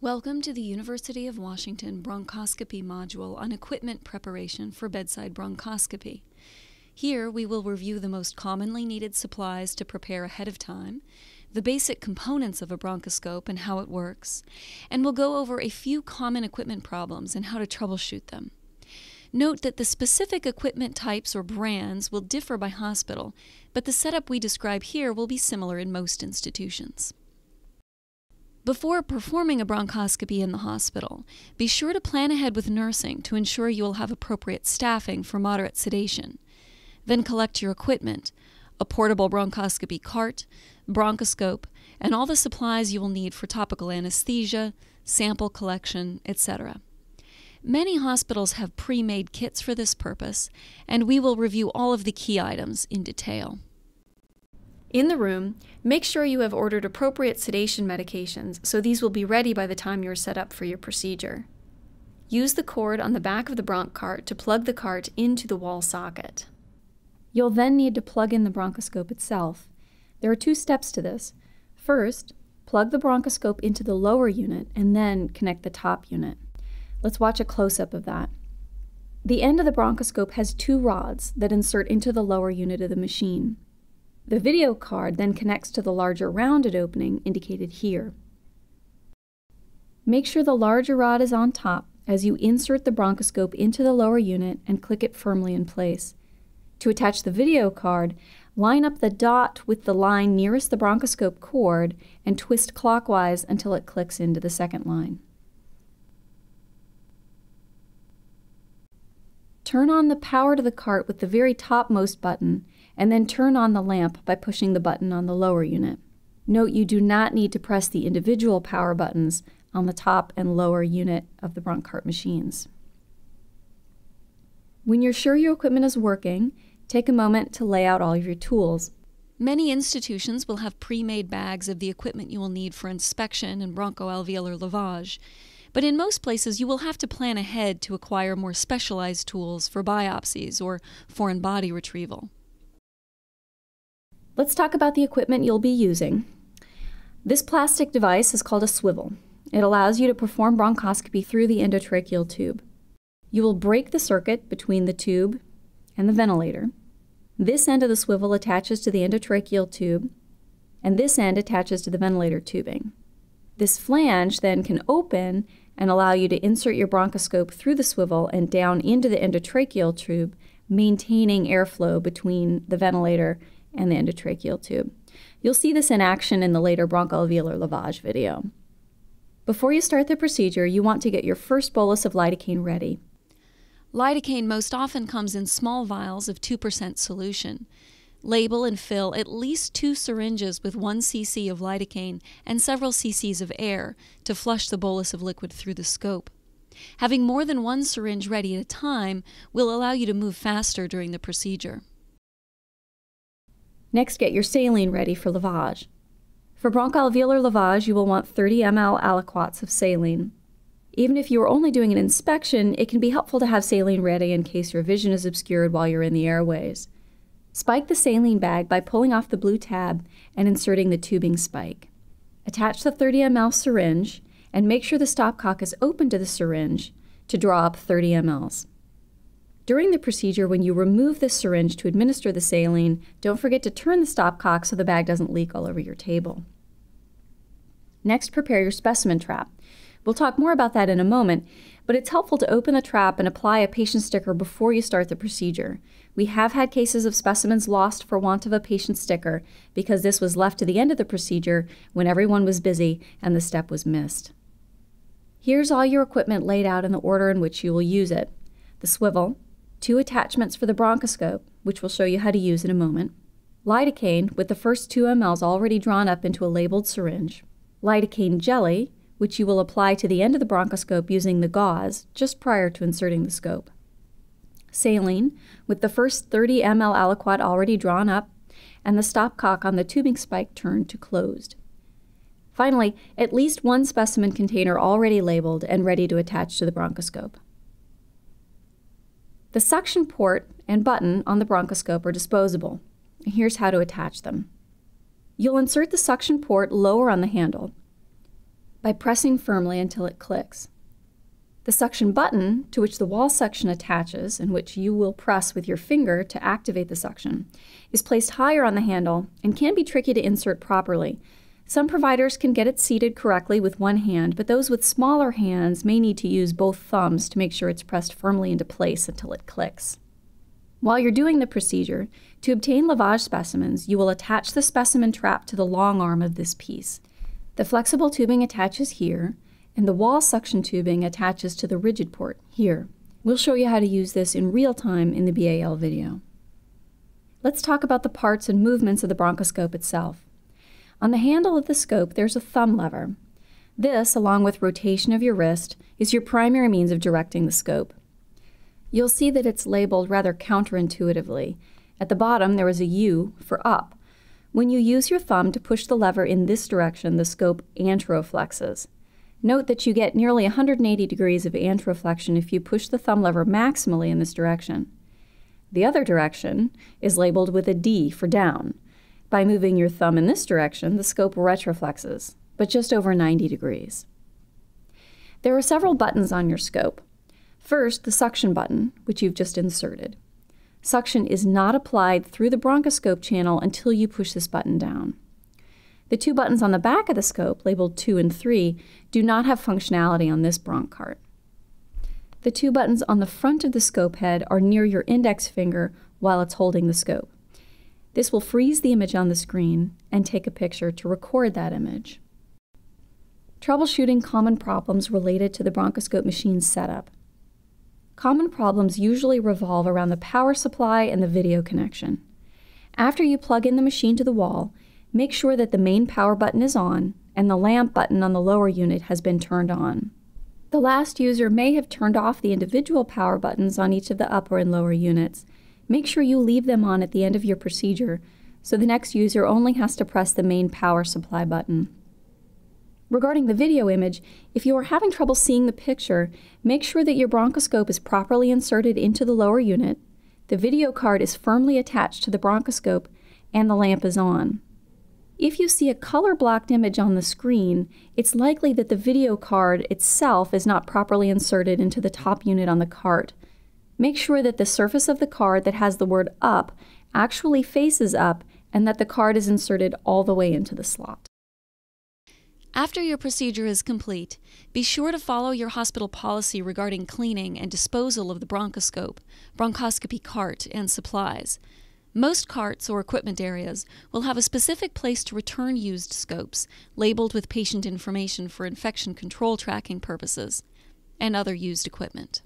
Welcome to the University of Washington bronchoscopy module on equipment preparation for bedside bronchoscopy. Here we will review the most commonly needed supplies to prepare ahead of time, the basic components of a bronchoscope and how it works, and we'll go over a few common equipment problems and how to troubleshoot them. Note that the specific equipment types or brands will differ by hospital, but the setup we describe here will be similar in most institutions. Before performing a bronchoscopy in the hospital, be sure to plan ahead with nursing to ensure you will have appropriate staffing for moderate sedation. Then collect your equipment, a portable bronchoscopy cart, bronchoscope, and all the supplies you will need for topical anesthesia, sample collection, etc. Many hospitals have pre-made kits for this purpose, and we will review all of the key items in detail. In the room, make sure you have ordered appropriate sedation medications, so these will be ready by the time you are set up for your procedure. Use the cord on the back of the bronch cart to plug the cart into the wall socket. You'll then need to plug in the bronchoscope itself. There are two steps to this. First, plug the bronchoscope into the lower unit and then connect the top unit. Let's watch a close-up of that. The end of the bronchoscope has two rods that insert into the lower unit of the machine. The video card then connects to the larger rounded opening indicated here. Make sure the larger rod is on top as you insert the bronchoscope into the lower unit and click it firmly in place. To attach the video card, line up the dot with the line nearest the bronchoscope cord and twist clockwise until it clicks into the second line. Turn on the power to the cart with the very topmost button, and then turn on the lamp by pushing the button on the lower unit. Note you do not need to press the individual power buttons on the top and lower unit of the bronch cart machines. When you're sure your equipment is working, take a moment to lay out all of your tools. Many institutions will have pre-made bags of the equipment you will need for inspection and bronchoalveolar lavage, but in most places you will have to plan ahead to acquire more specialized tools for biopsies or foreign body retrieval. Let's talk about the equipment you'll be using. This plastic device is called a swivel. It allows you to perform bronchoscopy through the endotracheal tube. You will break the circuit between the tube and the ventilator. This end of the swivel attaches to the endotracheal tube, and this end attaches to the ventilator tubing. This flange then can open and allow you to insert your bronchoscope through the swivel and down into the endotracheal tube, maintaining airflow between the ventilator and the endotracheal tube. You'll see this in action in the later bronchoalveolar lavage video. Before you start the procedure, you want to get your first bolus of lidocaine ready. Lidocaine most often comes in small vials of 2% solution. Label and fill at least 2 syringes with 1 cc of lidocaine and several cc's of air to flush the bolus of liquid through the scope. Having more than one syringe ready at a time will allow you to move faster during the procedure. Next, get your saline ready for lavage. For bronchoalveolar lavage, you will want 30 ml aliquots of saline. Even if you are only doing an inspection, it can be helpful to have saline ready in case your vision is obscured while you're in the airways. Spike the saline bag by pulling off the blue tab and inserting the tubing spike. Attach the 30 ml syringe and make sure the stopcock is open to the syringe to draw up 30 mls. During the procedure, when you remove the syringe to administer the saline, don't forget to turn the stopcock so the bag doesn't leak all over your table. Next, prepare your specimen trap. We'll talk more about that in a moment, but it's helpful to open the trap and apply a patient sticker before you start the procedure. We have had cases of specimens lost for want of a patient sticker because this was left to the end of the procedure when everyone was busy and the step was missed. Here's all your equipment laid out in the order in which you will use it. The swivel, 2 attachments for the bronchoscope, which we'll show you how to use in a moment, lidocaine with the first 2 mLs already drawn up into a labeled syringe, lidocaine jelly, which you will apply to the end of the bronchoscope using the gauze just prior to inserting the scope, saline with the first 30 ml aliquot already drawn up, and the stopcock on the tubing spike turned to closed. Finally, at least 1 specimen container already labeled and ready to attach to the bronchoscope. The suction port and button on the bronchoscope are disposable. Here's how to attach them. You'll insert the suction port lower on the handle. by pressing firmly until it clicks. The suction button, to which the wall suction attaches and which you will press with your finger to activate the suction, is placed higher on the handle and can be tricky to insert properly. Some providers can get it seated correctly with one hand, but those with smaller hands may need to use both thumbs to make sure it's pressed firmly into place until it clicks. While you're doing the procedure, to obtain lavage specimens, you will attach the specimen trap to the long arm of this piece. The flexible tubing attaches here, and the wall suction tubing attaches to the rigid port here. We'll show you how to use this in real time in the BAL video. Let's talk about the parts and movements of the bronchoscope itself. On the handle of the scope, there's a thumb lever. This, along with rotation of your wrist, is your primary means of directing the scope. You'll see that it's labeled rather counterintuitively. At the bottom, there is a U for up. When you use your thumb to push the lever in this direction, the scope anteroflexes. Note that you get nearly 180 degrees of anteroflexion if you push the thumb lever maximally in this direction. The other direction is labeled with a D for down. By moving your thumb in this direction, the scope retroflexes, but just over 90 degrees. There are several buttons on your scope. First, the suction button, which you've just inserted. Suction is not applied through the bronchoscope channel until you push this button down. The two buttons on the back of the scope, labeled 2 and 3, do not have functionality on this bronch cart. The two buttons on the front of the scope head are near your index finger while it's holding the scope. This will freeze the image on the screen and take a picture to record that image. Troubleshooting common problems related to the bronchoscope machine setup. Common problems usually revolve around the power supply and the video connection. After you plug in the machine to the wall, make sure that the main power button is on and the lamp button on the lower unit has been turned on. The last user may have turned off the individual power buttons on each of the upper and lower units. Make sure you leave them on at the end of your procedure so the next user only has to press the main power supply button. Regarding the video image, if you are having trouble seeing the picture, make sure that your bronchoscope is properly inserted into the lower unit, the video card is firmly attached to the bronchoscope, and the lamp is on. If you see a color-blocked image on the screen, it's likely that the video card itself is not properly inserted into the top unit on the cart. Make sure that the surface of the card that has the word up actually faces up and that the card is inserted all the way into the slot. After your procedure is complete, be sure to follow your hospital policy regarding cleaning and disposal of the bronchoscope, bronchoscopy cart, and supplies. Most carts or equipment areas will have a specific place to return used scopes, labeled with patient information for infection control tracking purposes, and other used equipment.